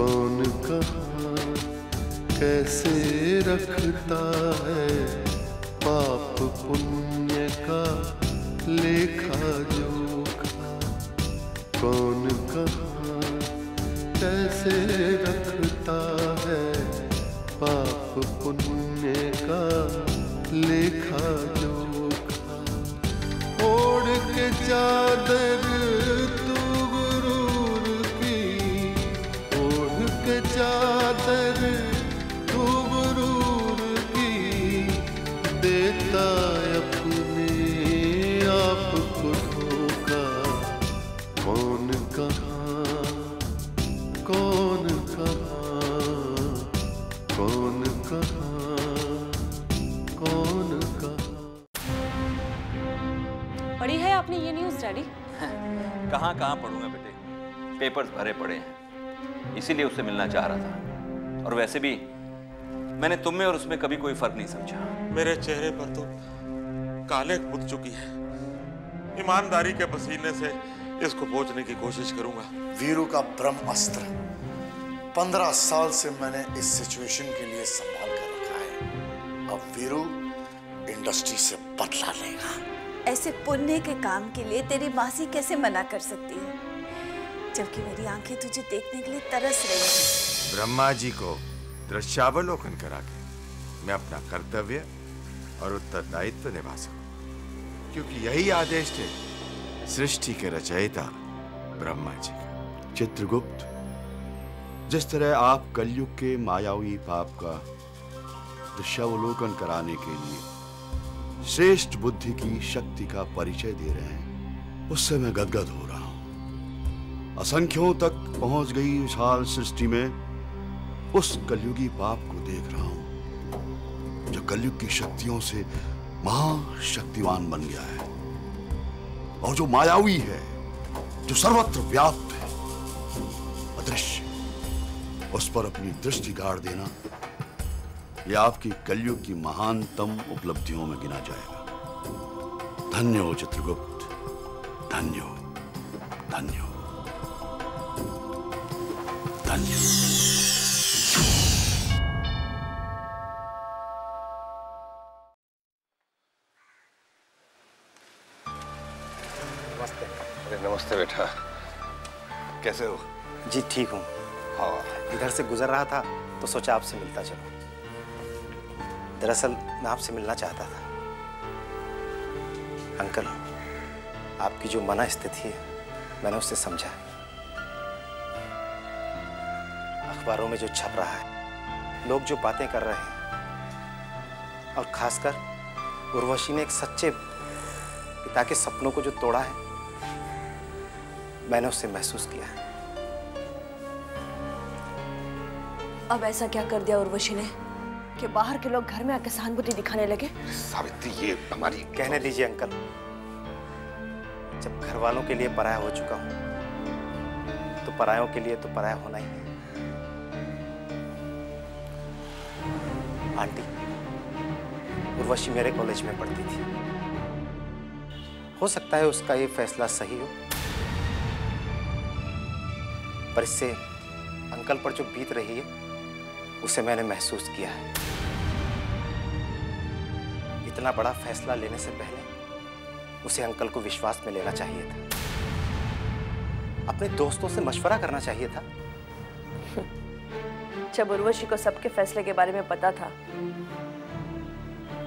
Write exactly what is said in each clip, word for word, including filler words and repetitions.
कौन कहाँ कैसे रखता है पाप पुण्य का लेखा जोखा। कौन कहाँ कैसे रखता है पाप पुण्य का लेखा जोखा। ओढ़ के चादर चादर तू गुरूर की देता अपने आप को धोखा। कौन कहाँ कौन कहाँ कौन कहाँ कौन कहाँ। पढ़ी है आपने ये न्यूज़ डैडी? कहाँ कहाँ पढ़ूंगा बेटे, पेपर्स भरे पड़े हैं, इसीलिए उससे मिलना चाह रहा था। और वैसे भी मैंने तुम में और उसमें कभी कोई फर्क नहीं समझा। मेरे चेहरे पर तो काले पुत चुकी है, ईमानदारी के पसीने से इसको पोंछने की कोशिश करूंगा। वीरू का ब्रह्मास्त्र पंद्रह साल से मैंने इस सिचुएशन के लिए संभाल कर रखा है। अब वीरू इंडस्ट्री से बदला लेगा। ऐसे पुण्य के काम के लिए तेरी मासी कैसे मना कर सकती है, जबकि मेरी आंखें तुझे देखने के लिए तरस रही हैं। ब्रह्मा जी को दृश्यावलोकन करा के मैं अपना कर्तव्य और उत्तरदायित्व निभा सकूं, क्योंकि यही आदेश थे सृष्टि के रचयिता ब्रह्मा जी का। चित्रगुप्त, जिस तरह आप कलयुग के मायावी पाप का दृश्यावलोकन कराने के लिए श्रेष्ठ बुद्धि की शक्ति का परिचय दे रहे हैं, उससे मैं गदगद हो रहा हूं। असंख्यों तक पहुंच गई विशाल सृष्टि में उस कलयुगी पाप को देख रहा हूं जो कलयुग की शक्तियों से महाशक्तिवान बन गया है और जो मायावी है, जो सर्वत्र व्याप्त है, अदृश्य। उस पर अपनी दृष्टि गाड़ देना यह आपकी कलयुग की महानतम उपलब्धियों में गिना जाएगा। धन्य हो चित्रगुप्त, धन्य हो, धन्य हो। नमस्ते। अरे नमस्ते बेटा, कैसे हो? जी ठीक हूँ। हाँ, इधर से गुजर रहा था तो सोचा आपसे मिलता चलो। दरअसल मैं आपसे मिलना चाहता था। अंकल, आपकी जो मना स्थिति है मैंने उससे समझा। अखबारों में जो छप रहा है, लोग जो बातें कर रहे हैं, और खासकर उर्वशी ने एक सच्चे पिता के सपनों को जो तोड़ा है, मैंने उससे महसूस किया है। अब ऐसा क्या कर दिया उर्वशी ने कि बाहर के लोग घर में आकर सहानुभूति दिखाने लगे? सावित्री, ये हमारी कहने दीजिए अंकल। जब घर वालों के लिए पराया हो चुका हूं तो परायों के लिए तो पराया होना ही है। आंटी, उर्वशी मेरे कॉलेज में पढ़ती थी। हो सकता है उसका ये फैसला सही हो, पर इससे अंकल पर जो बीत रही है उसे मैंने महसूस किया है। इतना बड़ा फैसला लेने से पहले उसे अंकल को विश्वास में लेना चाहिए था, अपने दोस्तों से मशवरा करना चाहिए था। जब उर्वशी को सबके फैसले के बारे में पता था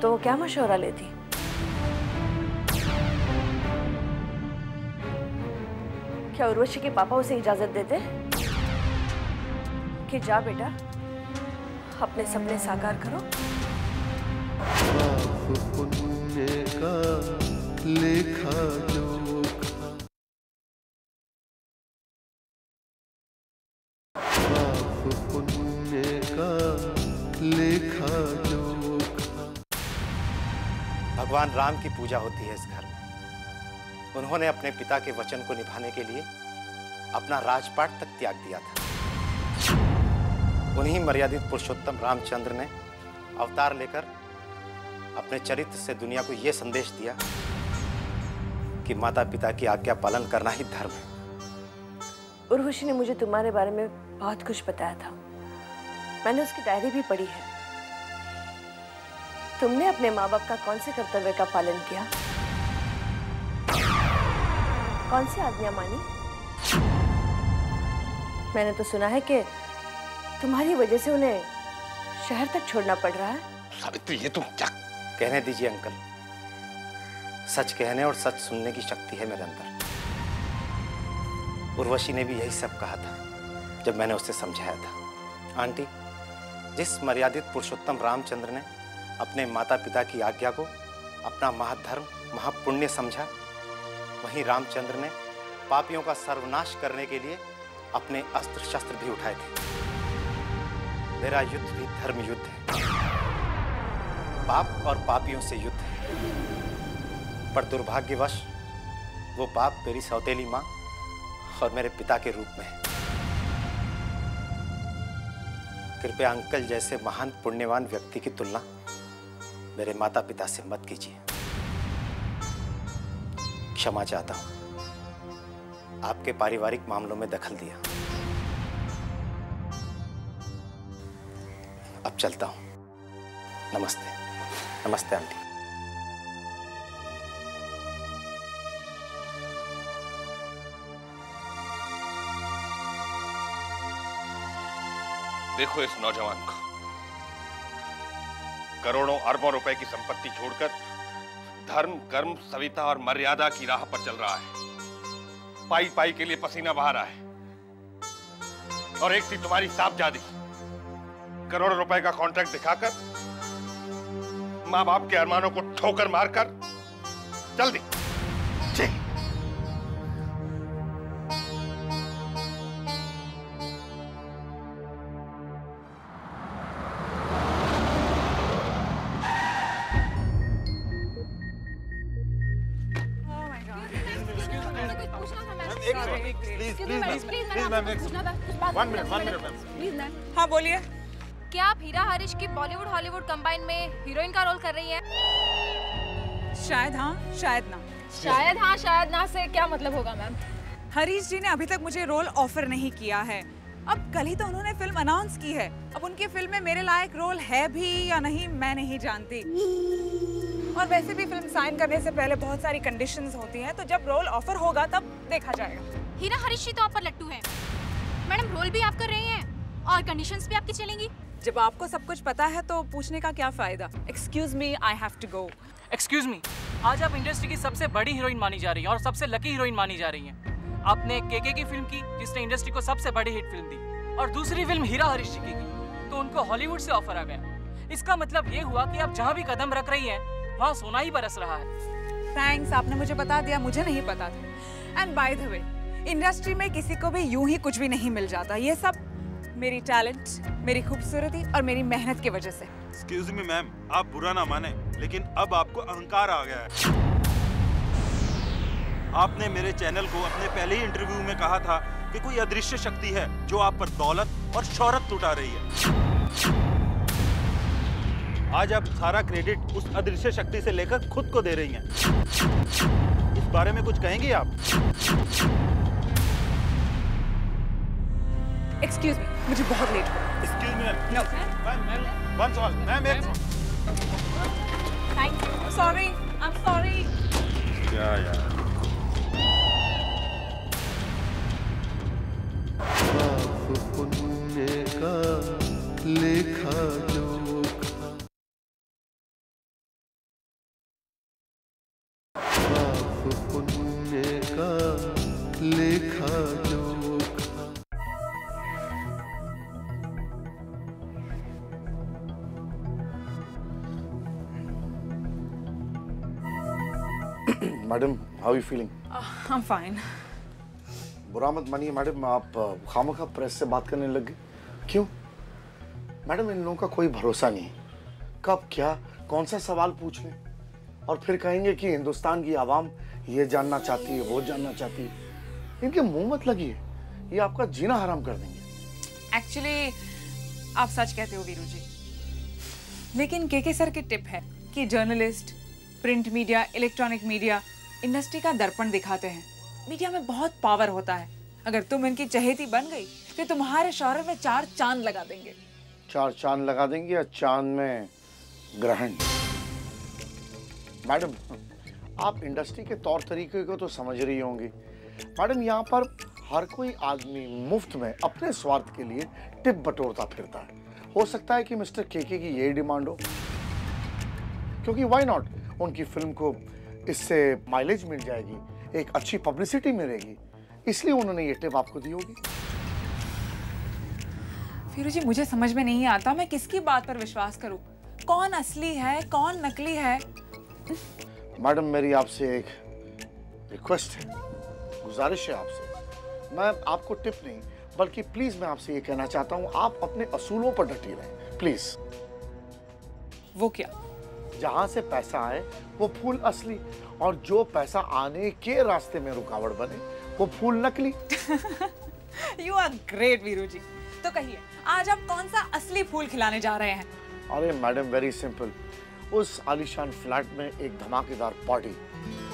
तो वो क्या मशवरा लेती। क्या उर्वशी के पापा उसे इजाजत देते कि जा बेटा, अपने सपने साकार करो? पुण्य का लेखा जोखा। भगवान राम की पूजा होती है इस घर में। उन्होंने अपने पिता के वचन को निभाने के लिए अपना राजपाट तक त्याग दिया था। उन्हीं मर्यादित पुरुषोत्तम रामचंद्र ने अवतार लेकर अपने चरित्र से दुनिया को यह संदेश दिया कि माता पिता की आज्ञा पालन करना ही धर्म है। उर्वशी ने मुझे तुम्हारे बारे में बहुत कुछ बताया था, मैंने उसकी डायरी भी पढ़ी है। तुमने अपने माँ बाप का कौन से कर्तव्य का पालन किया, कौन सी आज्ञा मानी? मैंने तो सुना है कि तुम्हारी वजह से उन्हें शहर तक छोड़ना पड़ रहा है। सावित्री, ये तुम क्या? कहने दीजिए अंकल, सच कहने और सच सुनने की शक्ति है मेरे अंदर। उर्वशी ने भी यही सब कहा था जब मैंने उसे समझाया था। आंटी, जिस मर्यादित पुरुषोत्तम रामचंद्र ने अपने माता पिता की आज्ञा को अपना महाधर्म महापुण्य समझा, वहीं रामचंद्र ने पापियों का सर्वनाश करने के लिए अपने अस्त्र शस्त्र भी उठाए थे। मेरा युद्ध भी धर्म युद्ध है, पाप और पापियों से युद्ध है। पर दुर्भाग्यवश वो पाप मेरी सौतेली माँ और मेरे पिता के रूप में है। कृपया अंकल जैसे महान पुण्यवान व्यक्ति की तुलना मेरे माता पिता से मत कीजिए। क्षमा चाहता हूं, आपके पारिवारिक मामलों में दखल दिया। अब चलता हूं। नमस्ते। नमस्ते आंटी। देखो इस नौजवान को, करोड़ों अरबों रुपए की संपत्ति छोड़कर धर्म कर्म सविता और मर्यादा की राह पर चल रहा है। पाई पाई के लिए पसीना बहा रहा है। और एक थी तुम्हारी साहबजादी, करोड़ों रुपए का कॉन्ट्रैक्ट दिखाकर माँ बाप के अरमानों को ठोकर मारकर चल दी। हाँ बोलिए। क्या आप हीरा हरीश की बॉलीवुड हॉलीवुड कंबाइन में हीरोइन का रोल कर रही हैं? शायद हाँ शायद ना। शायद हाँ शायद ना से क्या मतलब होगा मैम? हरीश जी ने अभी तक मुझे रोल ऑफर नहीं किया है। अब कल ही तो उन्होंने फिल्म अनाउंस की है। अब उनकी फिल्म में मेरे लायक रोल है भी या नहीं मैं नहीं जानती। और वैसे भी फिल्म साइन करने से पहले बहुत सारी कंडीशंस होती हैं, तो जब रोल ऑफर होगा तब देखा जाएगा। हीरा हरीश जी तो आप पर लट्टू हैं। मैडम, रोल भी आप कर रही हैं और कंडीशंस भी आपकी चलेंगी। जब आपको सब कुछ पता है तो पूछने का क्या फायदा? Excuse me, I have to go. Excuse me, आज आप इंडस्ट्री की सबसे बड़ी हीरोइन मानी जा रही है और सबसे लकी हीरोइन मानी जा रही है। आपने केके की फिल्म की जिसने इंडस्ट्री को सबसे बड़ी हिट फिल्म दी, और दूसरी फिल्म हीरा हरीश जी की की तो उनको हॉलीवुड से ऑफर आ गया। इसका मतलब ये हुआ कि आप जहाँ भी कदम रख रही हैं वहाँ सोना ही बरस रहा है। थैंक्स, आपने मुझे बता दिया, मुझे नहीं पता था। And by the way, industry में किसी को भी यूं ही कुछ भी नहीं मिल जाता। ये सब मेरी टैलेंट, मेरी खूबसूरती और मेरी मेहनत की वजह से। एक्सक्यूज मी मैम, आप बुरा ना माने लेकिन अब आपको अहंकार आ गया है। आपने मेरे चैनल को अपने पहले ही इंटरव्यू में कहा था कि कोई अदृश्य शक्ति है जो आप पर दौलत और शोहरत लुटा रही है। आज आप सारा क्रेडिट उस अदृश्य शक्ति से लेकर खुद को दे रही है। इस बारे में कुछ कहेंगे आप? Excuse me, मुझे बहुत लेट हो। Excuse me, no. Ma'am, ma'am, once all, ma'am, ma'am. Thank you. Sorry, I'm sorry. Yeah, yeah. पाप पुण्य का लेखा जोखा। पाप पुण्य का लेखा जोखा। Madam, how are you feeling? Uh, I'm fine. बुरा मत मानिए मैडम, आप खामखा प्रेस से बात करने लग गए। क्यों? मैडम, इन लोगों का कोई भरोसा नहीं है, कब क्या कौन सा सवाल पूछ ले। और फिर कहेंगे कि हिंदुस्तान की आवाम ये जानना चाहती है, वो जानना चाहती है। इनके मुंह मत लगिए, ये आपका जीना हराम कर देंगे। एक्चुअली आप सच कहते हो वीरू जी, लेकिन केके सर की टिप है कि journalist, print media, electronic media industry का दर्पण दिखाते हैं। मीडिया में बहुत पावर होता है। अगर तुम इनकी चहेती बन गई तो तुम्हारे शौहर में चार चांद लगा देंगे। चार चांद लगा देंगे या चांद में ग्रहण? मैडम आप इंडस्ट्री के तौर तरीके को तो समझ रही होंगी। मैडम यहाँ पर हर कोई आदमी मुफ्त में अपने स्वार्थ के लिए टिप बटोरता फिरता है। हो सकता है कि मिस्टर केके की यही डिमांड हो, क्योंकि व्हाई नॉट, उनकी फिल्म को इससे माइलेज मिल जाएगी, एक अच्छी पब्लिसिटी मिलेगी, इसलिए उन्होंने ये टिप आपको दी होगी। फिर जी मुझे समझ में नहीं आता मैं किसकी बात पर विश्वास करूँ, कौन असली है कौन नकली है। मैडम मेरी आपसे एक रिक्वेस्ट है, गुजारिश है आपसे। मैं आपको टिप नहीं बल्कि प्लीज मैं आपसे ये कहना चाहता हूँ, आप अपने असूलों पर डटी रहें प्लीज। वो क्या? जहाँ से पैसा आए वो फूल असली, और जो पैसा आने के रास्ते में रुकावट बने वो फूल नकली। You are great Veeru ji. तो कहिए आज आप कौन सा असली फूल खिलाने जा रहे हैं? अरे मैडम वेरी सिंपल, उस आलीशान फ्लैट में एक धमाकेदार पार्टी,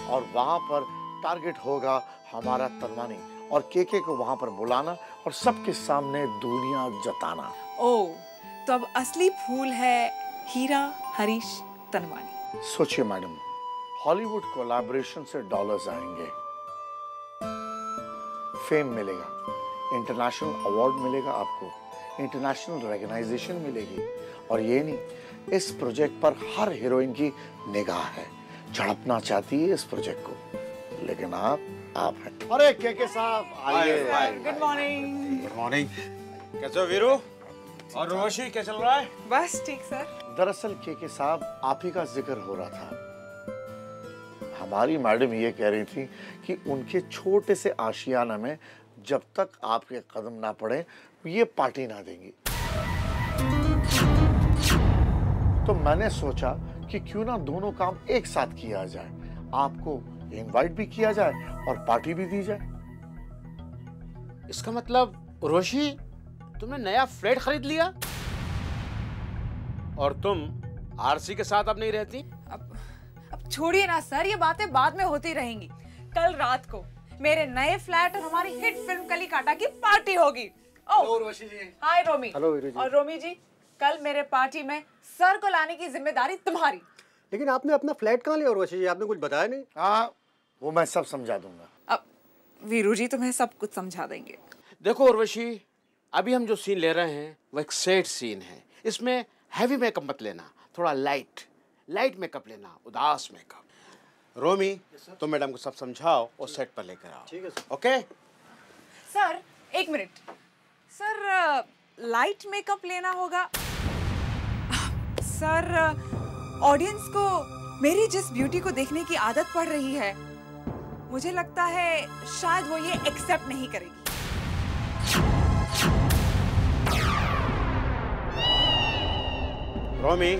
और वहाँ पर टारगेट होगा हमारा तनवानी, और केके को वहाँ पर बुलाना और सबके सामने दुनिया जताना। ओह, तो अब असली फूल है हीरा हरीश तनवानी। सोचिए मैडम, हॉलीवुड कोलैबोरेशन से डॉलर्स आएंगे, फेम मिलेगा, इंटरनेशनल अवार्ड मिलेगा आपको, इंटरनेशनल रिकॉग्नाइजेशन मिलेगी। और ये नहीं, इस प्रोजेक्ट पर हर हीरोइन की निगाह है, झड़पना चाहती है इस प्रोजेक्ट को, लेकिन आप आप हैं। अरे केके साहब आइए। Good morning. Good morning. कैसे हो वीरू? और रोशी क्या चल रहा है? बस ठीक सर। दरअसल केके साहब आप ही का जिक्र हो रहा था। हमारी मैडम ये कह रही थी कि उनके छोटे से आशियाना में जब तक आपके कदम ना पड़े ये पार्टी ना देंगी, तो मैंने सोचा कि क्यों ना दोनों काम एक साथ किया जाए, आपको इनवाइट भी किया जाए और पार्टी भी दी जाए। इसका मतलब रोशी तुमने नया फ्लैट खरीद लिया और तुम आरसी के साथ अब नहीं रहती? अब अब छोड़िए ना सर, ये बातें बाद में होती रहेंगी। कल रात को मेरे नए फ्लैट और हमारी हिट फिल्म कली काटा की पार्टी होगी। Hello Roshi ji. Hi Romi. Hello Veeru ji. और रोमी जी कल मेरे पार्टी में सर को लाने की जिम्मेदारी तुम्हारी। लेकिन आपने अपना फ्लैट कहाँ लिया रोशी जी, आपने कुछ बताया नहीं? हाँ वो मैं सब समझा दूंगा। अब वीरू जी तुम्हें सब कुछ समझा देंगे। देखो उर्वशी, अभी हम जो सीन ले रहे हैं वो एक सेट सीन है, इसमें हैवी मेकअप मत लेना, थोड़ा लाइट लाइट मेकअप लेना, उदास मेकअप। रोमी तुम मैडम को सब समझाओ और सेट पर लेकर आओ। ठीक है ओके सर। एक मिनट सर, लाइट मेकअप लेना होगा सर। ऑडियंस को मेरी जिस ब्यूटी को देखने की आदत पड़ रही है, मुझे लगता है शायद वो ये एक्सेप्ट नहीं करेगी। रोमी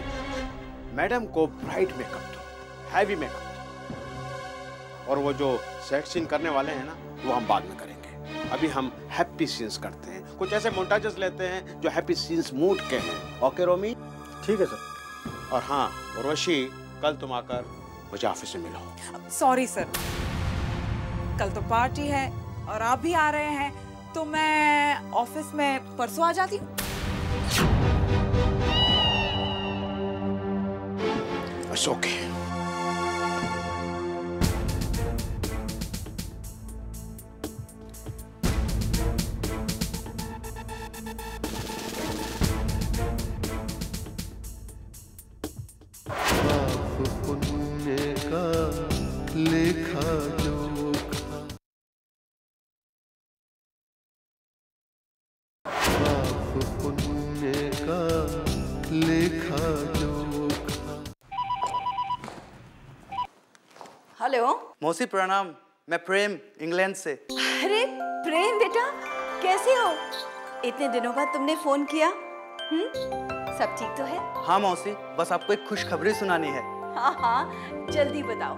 मैडम को ब्राइट मेकअप दो, हैवी मेकअप, और वो जो सेट सीन करने वाले हैं ना वो हम बाद में करेंगे, अभी हम हैप्पी सीन्स करते हैं, कुछ ऐसे मोन्टाजेस लेते हैं जो हैप्पी सीन्स मूड के हैं। ओके रोमी? ठीक है सर। और हाँ रोशी कल तुम आकर मुझे ऑफिस में मिलो। सॉरी सर, कल तो पार्टी है और आप भी आ रहे हैं, तो मैं ऑफिस में परसों आ जाती हूँ। It's okay. मौसी प्रणाम, मैं प्रेम इंग्लैंड से। अरे प्रेम बेटा कैसे हो, इतने दिनों बाद तुमने फोन किया। हम्म, सब ठीक तो है? हाँ मौसी, बस आपको एक खुशखबरी सुनानी है। हाँ हाँ जल्दी बताओ,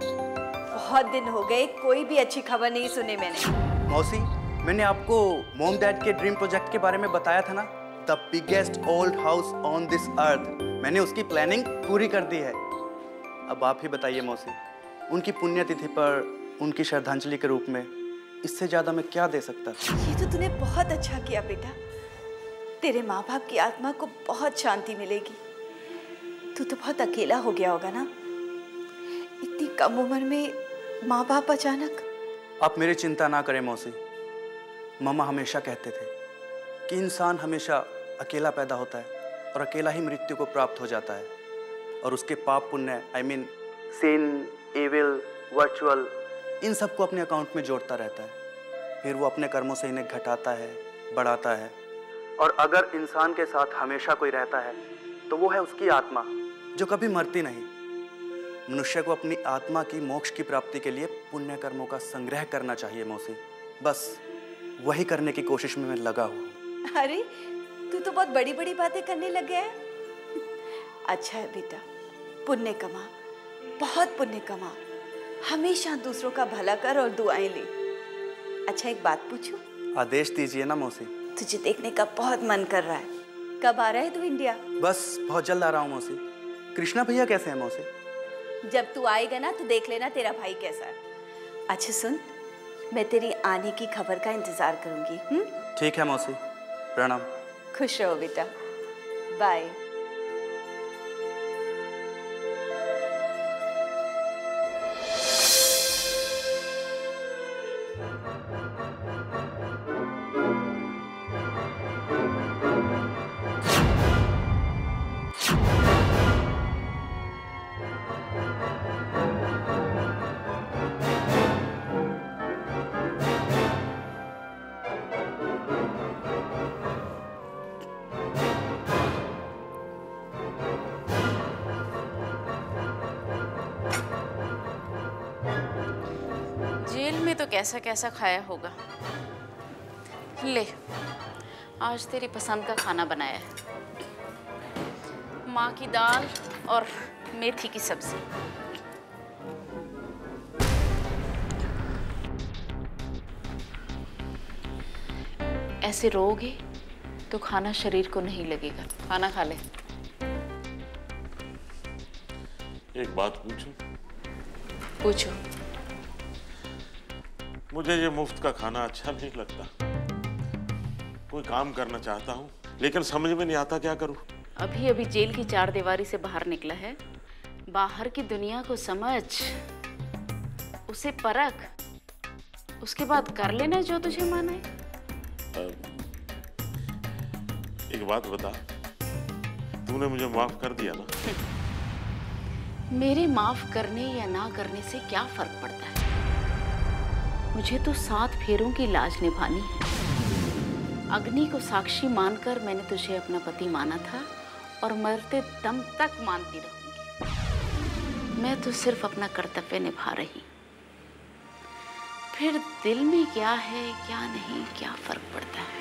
बहुत दिन हो गए कोई भी अच्छी खबर नहीं सुने मैंने। मौसी, मैंने आपको मॉम डैड के ड्रीम प्रोजेक्ट के बारे में बताया था ना, the biggest old house on this earth. मैंने उसकी प्लानिंग पूरी कर दी है। अब आप ही बताइए मौसी, उनकी पुण्यतिथि पर उनकी श्रद्धांजलि के रूप में इससे ज़्यादा मैं क्या दे सकता था। ये तो तूने बहुत अच्छा किया बेटा, तेरे माँ बाप की आत्मा को बहुत शांति मिलेगी। तू तो बहुत अकेला हो गया होगा ना, इतनी कम उम्र में माँ बाप अचानक। आप मेरी चिंता ना करें मौसी, मामा हमेशा कहते थे कि इंसान हमेशा अकेला पैदा होता है और अकेला ही मृत्यु को प्राप्त हो जाता है, और उसके पाप पुण्य I mean sin evil virtual इन सब को अपने अकाउंट में जोड़ता रहता है, फिर वो अपने कर्मों से इन्हें घटाता है, बढ़ाता है। और अगर इंसान के साथ हमेशा कोई रहता है तो वो है उसकी आत्मा जो कभी मरती नहीं। मनुष्य को अपनी आत्मा की मोक्ष की प्राप्ति के लिए पुण्य कर्मों का संग्रह करना चाहिए मौसी, बस वही करने की कोशिश में मैं लगा हूँ। अरे तू तो बहुत बड़ी बड़ी बातें करने लग गया है। अच्छा है बेटा, पुण्य कमा, बहुत पुण्य कमा, हमेशा दूसरों का भला कर और दुआएं ले। अच्छा एक बात पूछूं? आदेश दीजिए ना मौसी। तुझे देखने का बहुत मन कर रहा है, कब आ रहा है तू इंडिया? बस बहुत जल्द आ रहा हूँ मौसी। कृष्णा भैया कैसे हैं मौसी? जब तू आएगा ना तो देख लेना तेरा भाई कैसा है। अच्छा सुन, मैं तेरी आने की खबर का इंतजार करूंगी। हम्म? ठीक है मौसी, प्रणाम। खुश रहो बेटा, बाय। कैसा कैसा खाया होगा, ले आज तेरी पसंद का खाना बनाया है, माँ की दाल और मेथी की सब्जी। ऐसे रोगे तो खाना शरीर को नहीं लगेगा, खाना खा ले। एक बात पूछूं? पूछो। मुझे ये मुफ्त का खाना अच्छा नहीं लगता, कोई काम करना चाहता हूँ लेकिन समझ में नहीं आता क्या करूँ। अभी अभी जेल की चार दीवारी से बाहर निकला है, बाहर की दुनिया को समझ, उसे परख, उसके बाद कर लेना जो तुझे माना है। एक बात बता, तूने मुझे माफ कर दिया ना? मेरे माफ करने या ना करने से क्या फर्क पड़ता है, मुझे तो सात फेरों की लाज निभानी है। अग्नि को साक्षी मानकर मैंने तुझे अपना पति माना था और मरते दम तक मानती रहूंगी। मैं तो सिर्फ अपना कर्तव्य निभा रही, फिर दिल में क्या है क्या नहीं क्या फर्क पड़ता है।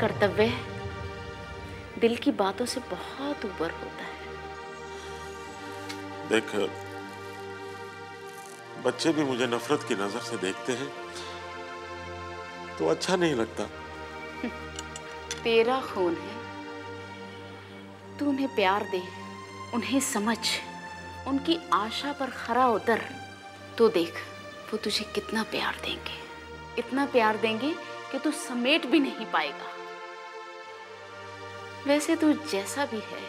कर्तव्य दिल की बातों से बहुत ऊपर होता है। देख, बच्चे भी मुझे नफरत की नजर से देखते हैं तो अच्छा नहीं लगता। तेरा खून है, तू उन्हें प्यार दे, उन्हें समझ, उनकी आशा पर खरा उतर, तो देख वो तुझे कितना प्यार देंगे, इतना प्यार देंगे कि तू समेट भी नहीं पाएगा। वैसे तू जैसा भी है,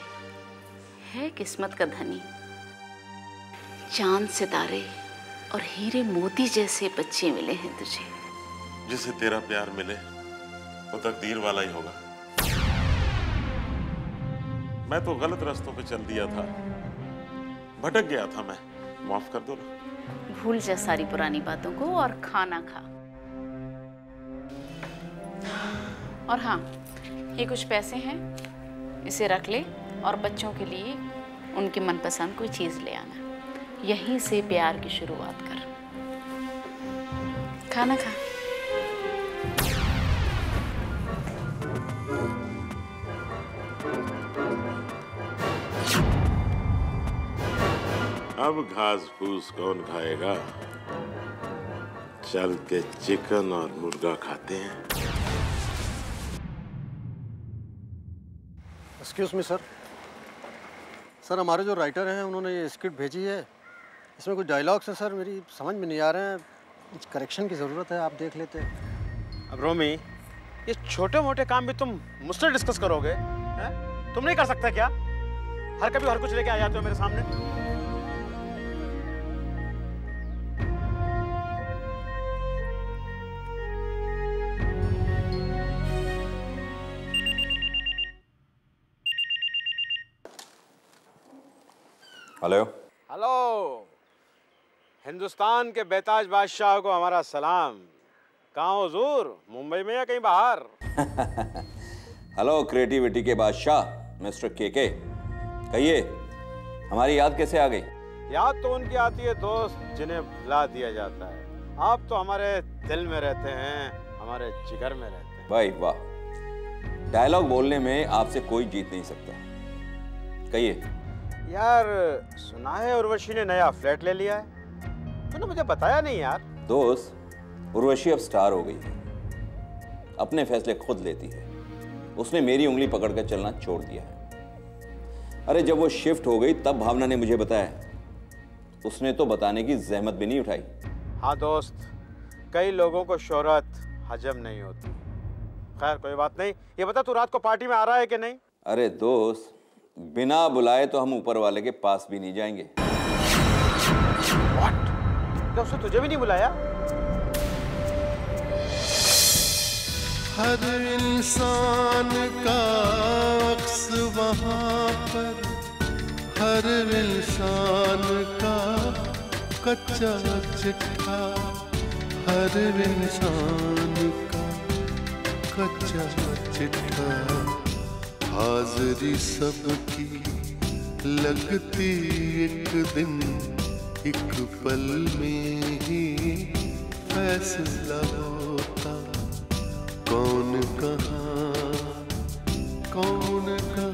है किस्मत का धनी। चांद सितारे और हीरे मोती जैसे बच्चे मिले हैं तुझे। जिसे तेरा प्यार मिले वो तकदीर वाला ही होगा। मैं तो गलत रास्तों पे चल दिया था, भटक गया था मैं, माफ कर दो ना। भूल जा सारी पुरानी बातों को और खाना खा। और हाँ, ये कुछ पैसे हैं, इसे रख ले और बच्चों के लिए उनकी मनपसंद कोई चीज ले आना। यहीं से प्यार की शुरुआत कर। खाना खा। अब घास फूस कौन खाएगा, चल के चिकन और मुर्गा खाते हैं। एक्सक्यूज मी सर, सर हमारे जो राइटर हैं उन्होंने ये स्क्रिप्ट भेजी है, इसमें कुछ डायलॉग्स हैं सर मेरी समझ में नहीं आ रहे हैं, कुछ करेक्शन की ज़रूरत है, आप देख लेते हैं। अब रोमी, ये छोटे मोटे काम भी तुम मुझसे डिस्कस करोगे है? तुम नहीं कर सकते क्या? हर कभी हर कुछ लेके आ जाते हो मेरे सामने। हेलो हेलो, हिंदुस्तान के बेताज बादशाह को हमारा सलाम। कहाँ हो हुजूर, मुंबई में या कहीं बाहर? हेलो क्रिएटिविटी के बादशाह मिस्टर केके, कहिए हमारी याद कैसे आ गई? याद तो उनकी आती है दोस्त जिन्हें भुला दिया जाता है, आप तो हमारे दिल में रहते हैं, हमारे जिगर में रहते हैं। भाई वाह, डायलॉग बोलने में आपसे कोई जीत नहीं सकता। कहिए यार, सुना है उर्वशी ने नया फ्लैट ले लिया है, तूने मुझे बताया नहीं यार। दोस्त, उर्वशी अब स्टार हो गई है, अपने फैसले खुद लेती है, उसने मेरी उंगली पकड़कर चलना छोड़ दिया है। अरे जब वो शिफ्ट हो गई तब भावना ने मुझे बताया, उसने तो बताने की जहमत भी नहीं उठाई। हाँ दोस्त, कई लोगों को शोहरत हजम नहीं होती। खैर कोई बात नहीं, ये बता तू रात को पार्टी में आ रहा है कि नहीं? अरे दोस्त, बिना बुलाए तो हम ऊपर वाले के पास भी नहीं जाएंगे। What? तो उसने तुझे भी नहीं बुलाया? हर इंसान का अक्स वहाँ पर, हर इंसान का कच्चा चिट्ठा, हर इंसान का कच्चा चिट्ठा, हाजरी सबकी लगती एक दिन, एक पल में ही फैसला होता, कौन कहाँ कौन कहाँ।